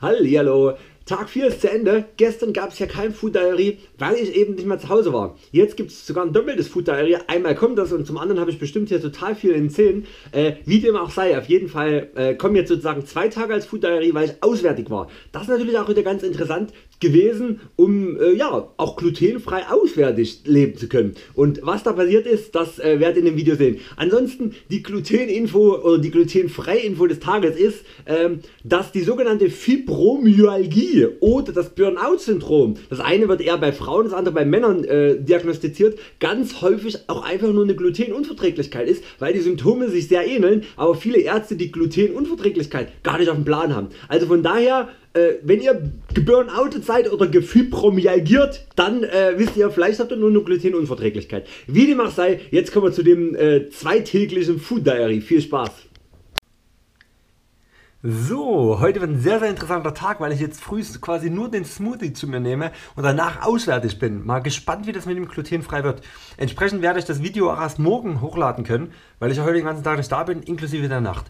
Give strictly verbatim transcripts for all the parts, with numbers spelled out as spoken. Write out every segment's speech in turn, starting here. Hallihallo, Tag vier ist zu Ende. Gestern gab es ja kein Food Diary, weil ich eben nicht mehr zu Hause war. Jetzt gibt es sogar ein doppeltes Food Diary. Einmal kommt das und zum anderen habe ich bestimmt hier total viel in zehn. Äh, wie dem auch sei, auf jeden Fall äh, kommen jetzt sozusagen zwei Tage als Food Diary, weil ich auswärtig war. Das ist natürlich auch wieder ganz interessant gewesen, um äh, ja auch glutenfrei auswärtig leben zu können. Und was da passiert ist, das äh, werdet ihr in dem Video sehen. Ansonsten die Gluten-Info oder die glutenfreie Info des Tages ist, ähm, dass die sogenannte Fibromyalgie oder das Burnout-Syndrom, das eine wird eher bei Frauen, das andere bei Männern äh, diagnostiziert, ganz häufig auch einfach nur eine Glutenunverträglichkeit ist, weil die Symptome sich sehr ähneln, aber viele Ärzte die Glutenunverträglichkeit gar nicht auf dem Plan haben. Also von daher, wenn ihr geburnoutet seid oder gefibromyalgiert, dann äh, wisst ihr, vielleicht habt ihr nur eine Glutenunverträglichkeit. Wie dem auch sei, jetzt kommen wir zu dem äh, zweitäglichen Food Diary. Viel Spaß! So, heute wird ein sehr sehr interessanter Tag, weil ich jetzt früh quasi nur den Smoothie zu mir nehme und danach auswärtig bin. Mal gespannt, wie das mit dem glutenfrei wird. Entsprechend werde ich das Video auch erst morgen hochladen können, weil ich ja heute den ganzen Tag nicht da bin, inklusive der Nacht.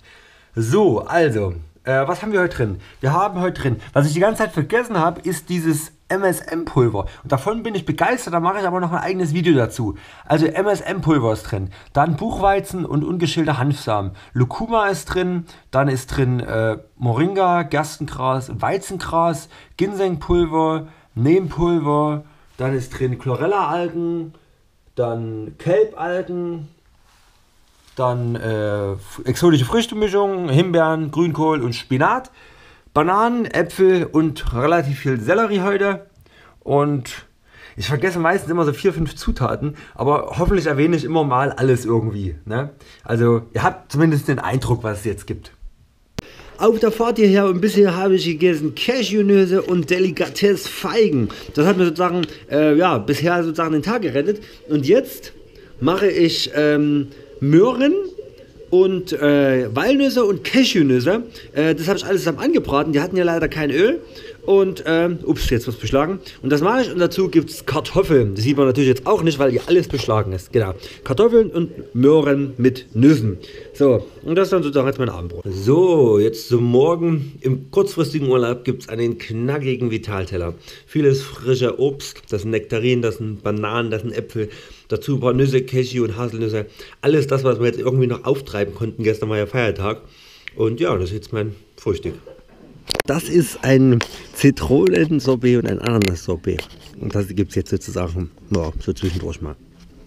So, also... was haben wir heute drin? Wir haben heute drin, was ich die ganze Zeit vergessen habe, ist dieses M S M-Pulver. Und davon bin ich begeistert, da mache ich aber noch ein eigenes Video dazu. Also M S M-Pulver ist drin, dann Buchweizen und ungeschälte Hanfsamen. Lucuma ist drin, dann ist drin äh, Moringa, Gerstengras, Weizengras, Ginsengpulver, Neempulver, dann ist drin Chlorella-Algen, dann Kelp-Algen, dann äh, exotische Früchtemischung, Himbeeren, Grünkohl und Spinat, Bananen, Äpfel und relativ viel Sellerie heute. Und ich vergesse meistens immer so vier, fünf Zutaten, aber hoffentlich erwähne ich immer mal alles irgendwie, ne? Also ihr habt zumindest den Eindruck, was es jetzt gibt. Auf der Fahrt hierher ein bisschen habe ich gegessen Cashewnüsse und Delikatesse Feigen. Das hat mir sozusagen äh, ja, bisher sozusagen den Tag gerettet. Und jetzt mache ich ähm, Möhren und äh, Walnüsse und Cashewnüsse, äh, das habe ich alles zusammen angebraten, die hatten ja leider kein Öl und äh, ups, jetzt was beschlagen und das mache ich und dazu gibt es Kartoffeln, das sieht man natürlich jetzt auch nicht, weil hier alles beschlagen ist, genau, Kartoffeln und Möhren mit Nüssen, so und das ist dann sozusagen jetzt mein Abendbrot. So, jetzt zum Morgen, im kurzfristigen Urlaub gibt es einen knackigen Vitalteller, vieles frischer Obst, das sind Nektarinen, das sind Bananen, das sind Äpfel, dazu ein paar Nüsse, Cashew und Haselnüsse, alles das, was wir jetzt irgendwie noch auftreiben konnten, gestern war ja Feiertag und ja, das ist jetzt mein Frühstück. Das ist ein Zitronen-Sorbet und ein Ananas-Sorbet und das gibt es jetzt sozusagen ja, so zwischendurch mal.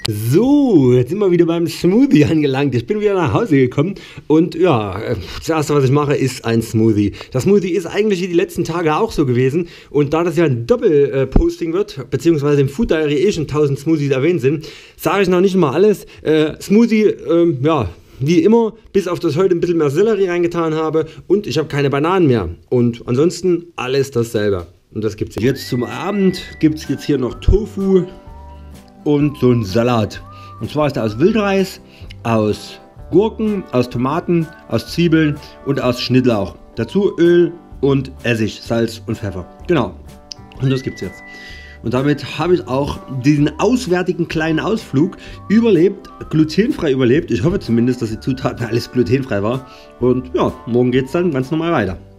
So, jetzt sind wir wieder beim Smoothie angelangt. Ich bin wieder nach Hause gekommen und ja, das erste, was ich mache, ist ein Smoothie. Das Smoothie ist eigentlich die letzten Tage auch so gewesen und da das ja ein Doppelposting wird, beziehungsweise im Food Diary eh schon tausend Smoothies erwähnt sind, sage ich noch nicht mal alles. Äh, Smoothie, äh, ja, wie immer, bis auf das heute ein bisschen mehr Sellerie reingetan habe und ich habe keine Bananen mehr und ansonsten alles dasselbe. Und das gibt's jetzt. Jetzt zum Abend gibt es jetzt hier noch Tofu und so ein Salat. Und zwar ist er aus Wildreis, aus Gurken, aus Tomaten, aus Zwiebeln und aus Schnittlauch. Dazu Öl und Essig, Salz und Pfeffer. Genau. Und das gibt's jetzt. Und damit habe ich auch diesen auswärtigen kleinen Ausflug überlebt, glutenfrei überlebt. Ich hoffe zumindest, dass die Zutaten alles glutenfrei war. Und ja, morgen geht's dann ganz normal weiter.